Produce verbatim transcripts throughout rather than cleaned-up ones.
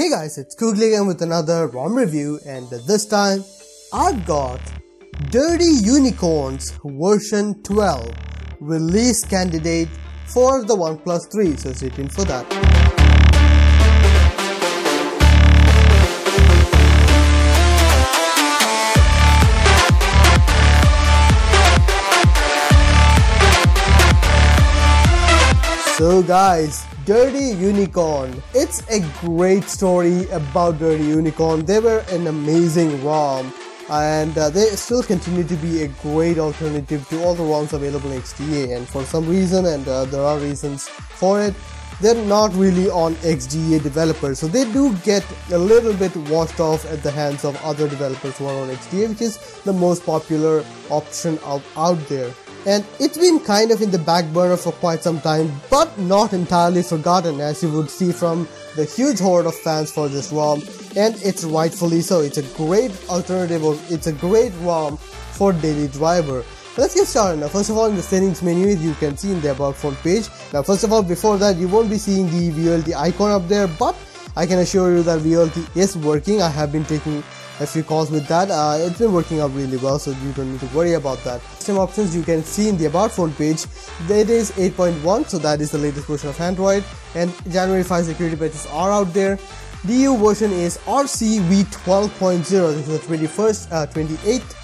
Hey guys, it's Koogly again with another ROM review, and this time I've got Dirty Unicorns version twelve release candidate for the OnePlus three, so stay tuned for that. So guys, Dirty Unicorn. It's a great story about Dirty Unicorn. They were an amazing ROM, and uh, they still continue to be a great alternative to all the ROMs available in X D A, and for some reason, and uh, there are reasons for it, they're not really on X D A developers, so they do get a little bit washed off at the hands of other developers who are on X D A, which is the most popular option out, out there. And it's been kind of in the back burner for quite some time, but not entirely forgotten, as you would see from the huge horde of fans for this ROM, and it's rightfully so. It's a great alternative, it's a great ROM for daily driver. Let's get started. Now, first of all, in the settings menu, you can see in the about phone page. Now, first of all, before that, you won't be seeing the V L T icon up there, but I can assure you that V L T is working. I have been taking a few calls with that. Uh, it's been working out really well, so you don't need to worry about that. System options, you can see in the about phone page, it is eight point one, so that is the latest version of Android, and January fifth security patches are out there. D U version is R C V twelve point zero, this is the twenty-first, uh, twenty-eighth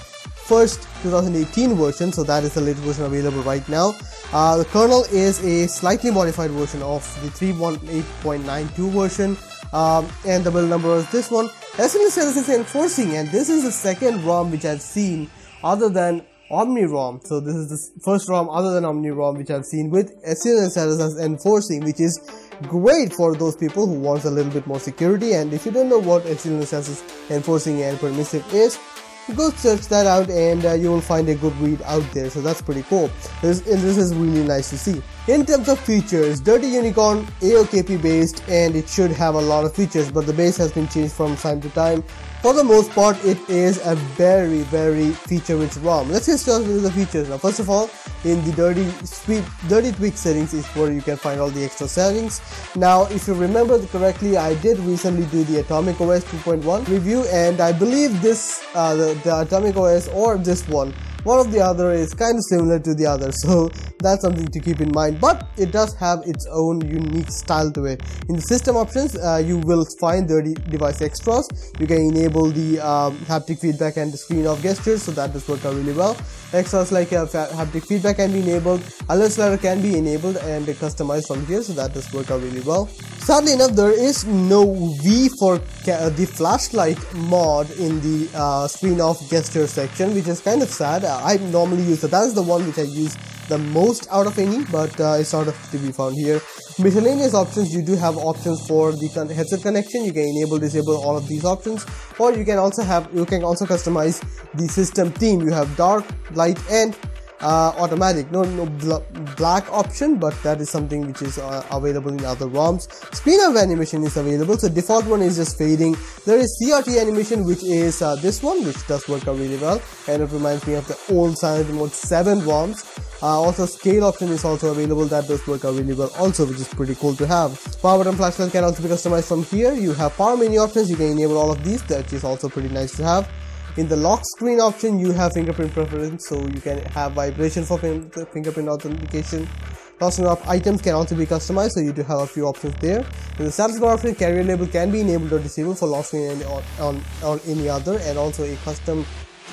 first twenty eighteen version, so that is the latest version available right now. Uh, the kernel is a slightly modified version of the three one eight point nine two version, um, and the build number is this one. S N S is enforcing, and this is the second ROM which I've seen other than Omni ROM. So this is the first ROM other than Omni ROM which I've seen with S N S as enforcing, which is great for those people who wants a little bit more security. And if you don't know what S N S enforcing and permissive is, go search that out, and uh, you will find a good read out there, so that's pretty cool. This, and this is really nice to see. In terms of features, Dirty Unicorn A O K P based, and it should have a lot of features, but the base has been changed from time to time. For the most part, it is a very very feature rich ROM. Let's get started with the features. Now, first of all, in the Dirty Sweep, Dirty Tweak settings is where you can find all the extra settings. Now, if you remember correctly, I did recently do the Atomic O S two point one review, and I believe this, uh, the, the Atomic O S or this one, one of the other is kind of similar to the other, so that's something to keep in mind, but it does have its own unique style to it. In the system options, uh, you will find the device extras. You can enable the um, haptic feedback and the screen off gestures, so that does work out really well. Extras like uh, haptic feedback can be enabled, alert slider can be enabled and customized from here, so that does work out really well. Sadly enough, there is no V for ca the flashlight mod in the uh, screen off gesture section, which is kind of sad. I normally use that. That is the one which I use the most out of any, but uh, it's sort of to be found here. Miscellaneous options, you do have options for the con headset connection. You can enable, disable all of these options, or you can also have you can also customize the system theme. You have dark, light, and uh, automatic. No, no bl black option, but that is something which is uh, available in other ROMs. Screen off animation is available, so default one is just fading. There is C R T animation, which is uh, this one, which does work out really well, and it reminds me of the old Silent Mode seven ROMs. Uh, also, scale option is also available. That does work out really well also, which is pretty cool to have. Power button flashlight can also be customized from here. You have power menu options. You can enable all of these. That is also pretty nice to have. In the lock screen option, you have fingerprint preference, so you can have vibration for fin fingerprint authentication. Tossing up items can also be customized, so you do have a few options there. In the status bar option, carrier label can be enabled or disabled for lock screen and on, on, on any other, and also a custom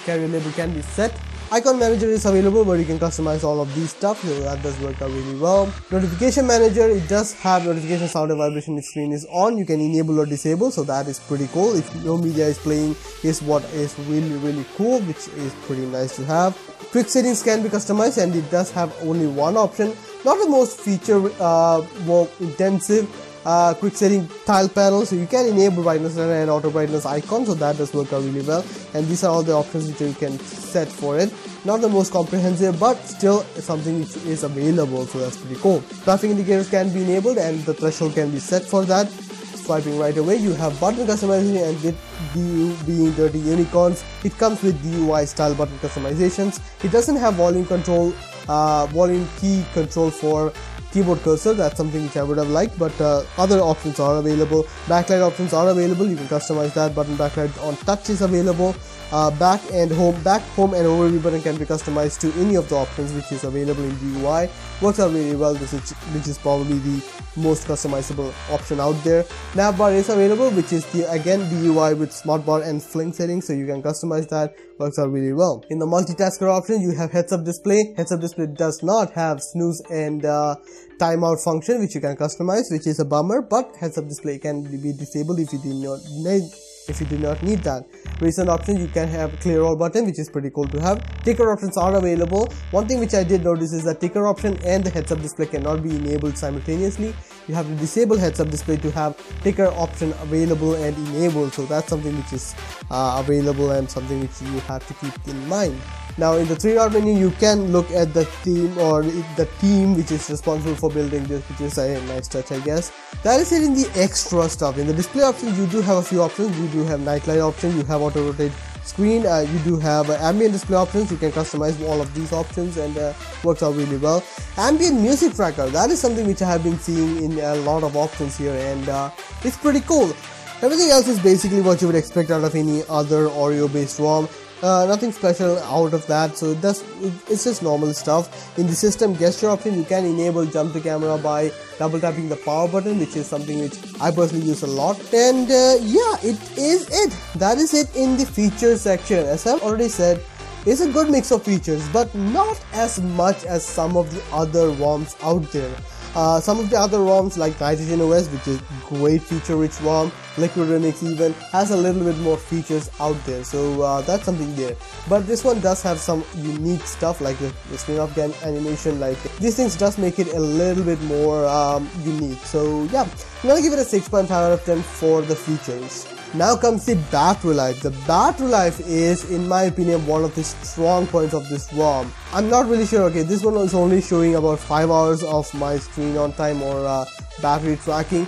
carrier label can be set. Icon manager is available, where you can customize all of these stuff, so that does work out really well. Notification manager, it does have notification sound and vibration if screen is on. You can enable or disable, so that is pretty cool. If no media is playing is what is really really cool, which is pretty nice to have. Quick settings can be customized, and it does have only one option, not the most feature uh, more intensive. Uh, quick setting tile panel, so you can enable brightness and auto brightness icon, so that does work out really well, and these are all the options which you can set for it. Not the most comprehensive, but still something which is available, so that's pretty cool. Traffic indicators can be enabled, and the threshold can be set for that. Swiping right away, you have button customization, and with D U being Dirty Unicorns, it comes with D U I style button customizations. It doesn't have volume control, uh, volume key control for keyboard cursor. That's something which I would have liked, but uh, other options are available. Backlight options are available. You can customize that. Button backlight on touch is available. Uh, back and home, back, home and overview button can be customized to any of the options which is available in D U I. Works out really well, this is, which is probably the most customizable option out there. Navbar is available, which is the again D U I with smartbar and sling settings, so you can customize that. Works out really well. In the multitasker option, you have heads-up display. Heads-up display does not have snooze and uh, timeout function, which you can customize, which is a bummer. But heads-up display can be disabled if you do not need. If you do not need that. Recent options, you can have clear all button, which is pretty cool to have. Ticker options are available. One thing which I did notice is that ticker option and the heads up display cannot be enabled simultaneously. You have to disable heads up display to have ticker option available and enabled. So that's something which is uh, available and something which you have to keep in mind. Now in the three dot menu, you can look at the theme or the team which is responsible for building this, which is a nice touch, I guess. That is it in the extra stuff. In the display options, you do have a few options. You do have nightlight option, you have auto rotate screen, uh, you do have uh, ambient display options. You can customize all of these options and uh, works out really well. Ambient music tracker, that is something which I have been seeing in a lot of options here, and uh, it's pretty cool. Everything else is basically what you would expect out of any other Oreo based ROM. Uh, nothing special out of that, so it does, it, it's just normal stuff. In the system gesture option, you can enable jump to camera by double tapping the power button, which is something which I personally use a lot. And uh, yeah, it is it. That is it in the features section. As I've already said, it's a good mix of features, but not as much as some of the other ROMs out there. Uh, some of the other ROMs like Nitrogen O S, which is great feature rich ROM, Liquid Remix even, has a little bit more features out there, so uh, that's something there. But this one does have some unique stuff like the, the screen off animation, like these things does make it a little bit more um, unique. So yeah, I'm gonna give it a six point five out of ten for the features. Now comes the battery life. The battery life is, in my opinion, one of the strong points of this ROM. I'm not really sure, okay, this one is only showing about five hours of my screen on time or uh, battery tracking,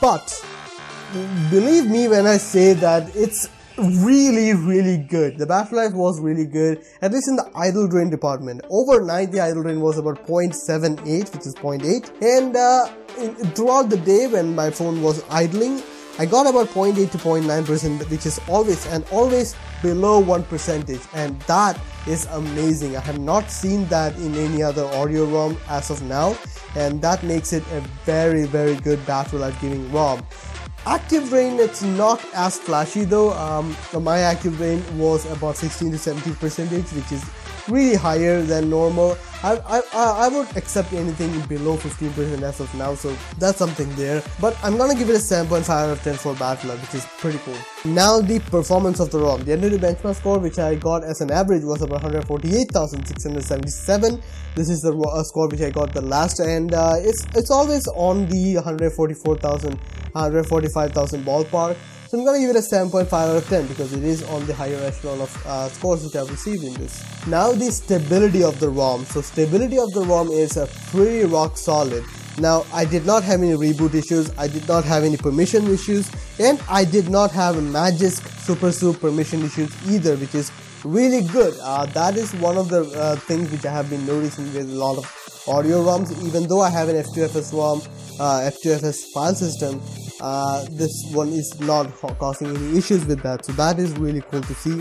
but believe me when I say that it's really really good. The battery life was really good, at least in the idle drain department. Overnight the idle drain was about zero point seven eight, which is zero point eight, and uh, in, throughout the day when my phone was idling, I got about zero point eight to zero point nine percent, which is always and always below one percentage, and that is amazing. I have not seen that in any other Oreo ROM as of now, and that makes it a very very good battery life giving ROM. Active drain, it's not as flashy though. Um, my active drain was about sixteen to seventeen percentage, which is really higher than normal. I, I, I won't accept anything below fifteen percent as of now, so that's something there. But I'm gonna give it a seven point five out of ten for battery life, which is pretty cool. Now the performance of the ROM. The Android benchmark score, which I got as an average, was about one hundred forty-eight thousand six hundred seventy-seven. This is the uh, score which I got the last, and uh, it's it's always on the one hundred forty-four thousand, one hundred forty-five thousand ballpark. So I'm gonna give it a seven point five out of ten because it is on the higher echelon of uh, scores which I've received in this. Now the stability of the ROM. So stability of the ROM is a pretty rock solid. Now I did not have any reboot issues, I did not have any permission issues, and I did not have Magisk SuperSU permission issues either, which is really good. Uh, that is one of the uh, things which I have been noticing with a lot of Oreo ROMs. Even though I have an F two F S ROM, uh, F two F S file system, Uh, this one is not causing any issues with that, so that is really cool to see,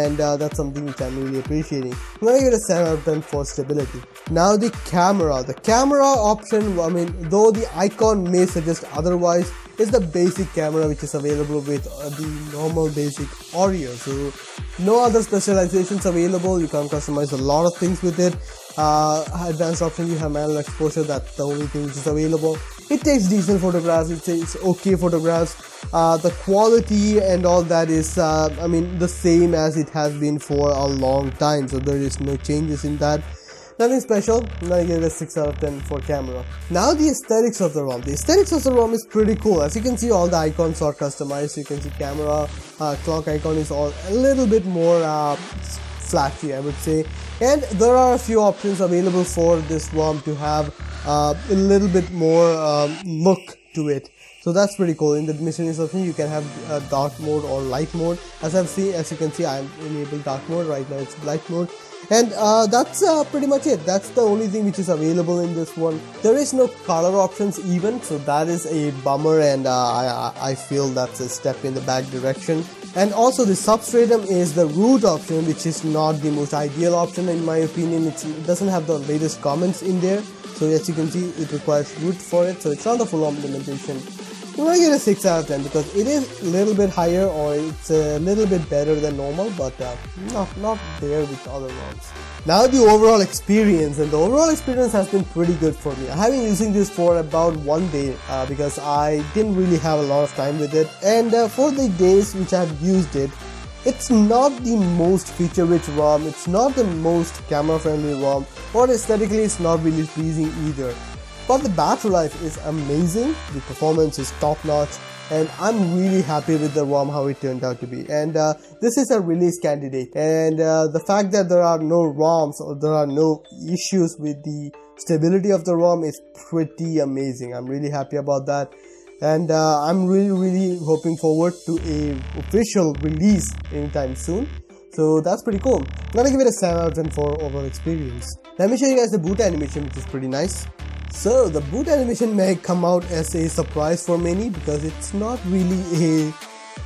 and uh, that's something which I'm really appreciating. I'm gonna give it a seven out of ten for stability. Now the camera. The camera option, I mean, though the icon may suggest otherwise, is the basic camera which is available with uh, the normal basic Oreo, so no other specializations available. You can customize a lot of things with it. Uh, advanced option, you have manual exposure, that's the only thing which is available. It takes decent photographs, it takes okay photographs. Uh, the quality and all that is, uh, I mean, the same as it has been for a long time, so there is no changes in that. Nothing special. I'm gonna give it a six out of ten for camera. Now the aesthetics of the ROM. The aesthetics of the ROM is pretty cool. As you can see, all the icons are customized. You can see camera, uh, clock icon is all a little bit more uh, flashy, I would say. And there are a few options available for this ROM to have uh, a little bit more um, look to it. So that's pretty cool. In the mission instruction you can have uh, dark mode or light mode. As I've seen, as you can see, I'm enabled dark mode right now. It's light mode. And uh, that's uh, pretty much it. That's the only thing which is available in this one. There is no color options even, so that is a bummer, and uh, I, I feel that's a step in the back direction. And also the Substratum is the root option, which is not the most ideal option in my opinion. It's, it doesn't have the latest comments in there, so as you can see it requires root for it, so it's not the full implementation. I'm gonna get a six out of ten because it is a little bit higher, or it's a little bit better than normal, but uh, not, not there with other ROMs. Now the overall experience, and the overall experience has been pretty good for me. I have been using this for about one day uh, because I didn't really have a lot of time with it, and uh, for the days which I have used it, it's not the most feature-rich ROM, it's not the most camera-friendly ROM, or aesthetically it's not really pleasing either. But the battery life is amazing, the performance is top-notch, and I'm really happy with the ROM how it turned out to be. And uh, this is a release candidate, and uh, the fact that there are no ROMs or there are no issues with the stability of the ROM is pretty amazing. I'm really happy about that, and uh, I'm really really hoping forward to a official release anytime soon. So that's pretty cool. I'm gonna give it a seven out of ten for overall experience. Let me show you guys the boot animation, which is pretty nice. So the boot animation may come out as a surprise for many because it's not really a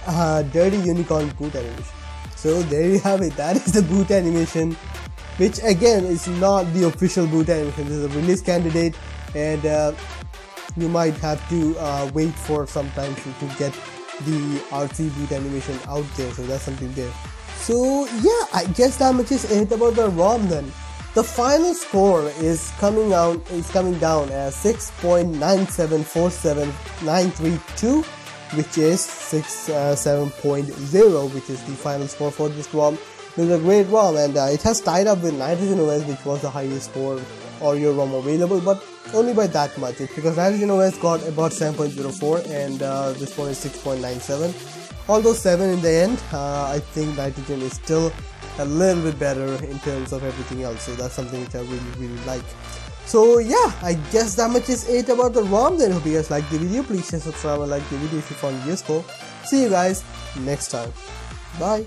uh, Dirty Unicorn boot animation. So there you have it, that is the boot animation, which again is not the official boot animation. This is a release candidate, and uh, you might have to uh, wait for some time to, to get the R C boot animation out there, so that's something there. So yeah, I guess that much is it about the ROM then. The final score is coming out is coming down as six point nine seven four seven nine three two, which is sixty-seven point zero, which is the final score for this ROM. It's a great ROM, and uh, it has tied up with Nitrogen O S, which was the highest score Oreo ROM available, but only by that much. It's because Nitrogen O S got about seven point zero four, and uh, this one is six point nine seven. Although seven in the end, uh, I think Nitrogen is still a little bit better in terms of everything else, so that's something which I really really like. So yeah, I guess that much is it about the ROM then. Hope you guys liked the video. Please share, subscribe, and like the video if you found it useful. See you guys next time. Bye.